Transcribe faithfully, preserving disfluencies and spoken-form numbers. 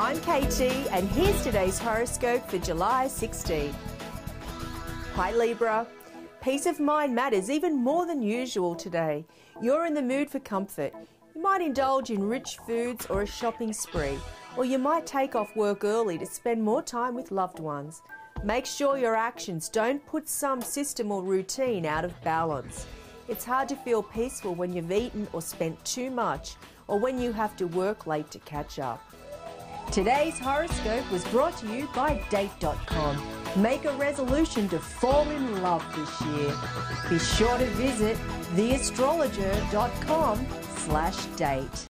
I'm Katie, and here's today's horoscope for July sixteenth. Hi Libra. Peace of mind matters even more than usual today. You're in the mood for comfort. You might indulge in rich foods or a shopping spree, or you might take off work early to spend more time with loved ones. Make sure your actions don't put some system or routine out of balance. It's hard to feel peaceful when you've eaten or spent too much, or when you have to work late to catch up. Today's horoscope was brought to you by date dot com. Make a resolution to fall in love this year. Be sure to visit the astrologer dot com slash date.